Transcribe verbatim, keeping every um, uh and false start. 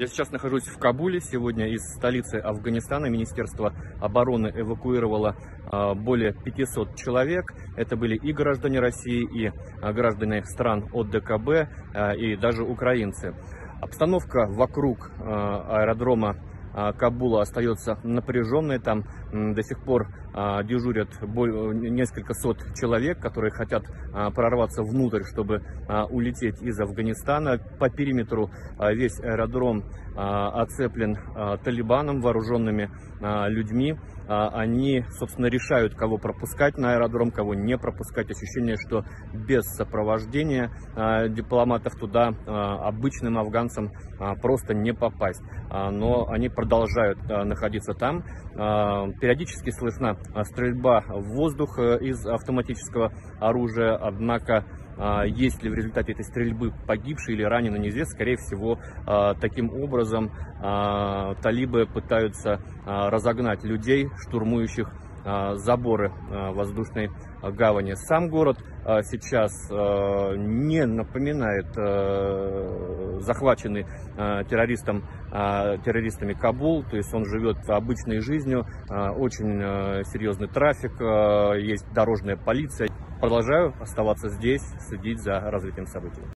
Я сейчас нахожусь в Кабуле. Сегодня из столицы Афганистана Министерство обороны эвакуировало более пятисот человек. Это были и граждане России, и граждане стран О Д К Б, и даже украинцы. Обстановка вокруг аэродрома Кабула остается напряженной. Там до сих пор дежурят несколько сот человек, которые хотят прорваться внутрь, чтобы улететь из Афганистана. По периметру весь аэродром оцеплен талибаном, вооруженными людьми. Они, собственно, решают, кого пропускать на аэродром, кого не пропускать. Ощущение, что без сопровождения дипломатов туда обычным афганцам просто не попасть. Но они продолжают находиться там. Периодически слышна стрельба в воздух из автоматического оружия, однако есть ли в результате этой стрельбы погибшие или раненые, неизвестно. Скорее всего, таким образом талибы пытаются разогнать людей, штурмующих заборы воздушной гавани. Сам город сейчас не напоминает захваченный террористом, террористами Кабул, то есть он живет обычной жизнью, очень серьезный трафик, есть дорожная полиция. Продолжаю оставаться здесь, следить за развитием событий.